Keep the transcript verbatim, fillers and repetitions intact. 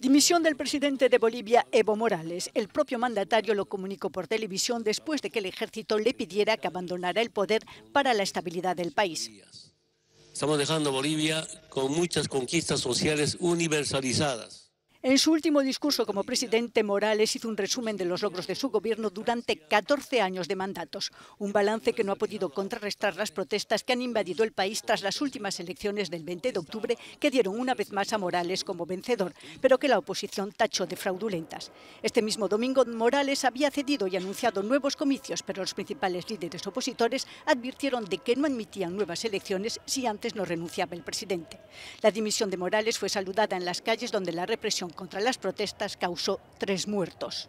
Dimisión del presidente de Bolivia, Evo Morales. El propio mandatario lo comunicó por televisión después de que el ejército le pidiera que abandonara el poder para la estabilidad del país. Estamos dejando a Bolivia con muchas conquistas sociales universalizadas. En su último discurso como presidente, Morales hizo un resumen de los logros de su gobierno durante catorce años de mandatos, un balance que no ha podido contrarrestar las protestas que han invadido el país tras las últimas elecciones del veinte de octubre, que dieron una vez más a Morales como vencedor, pero que la oposición tachó de fraudulentas. Este mismo domingo, Morales había cedido y anunciado nuevos comicios, pero los principales líderes opositores advirtieron de que no admitían nuevas elecciones si antes no renunciaba el presidente. La dimisión de Morales fue saludada en las calles, donde la represión contra las protestas causó tres muertos.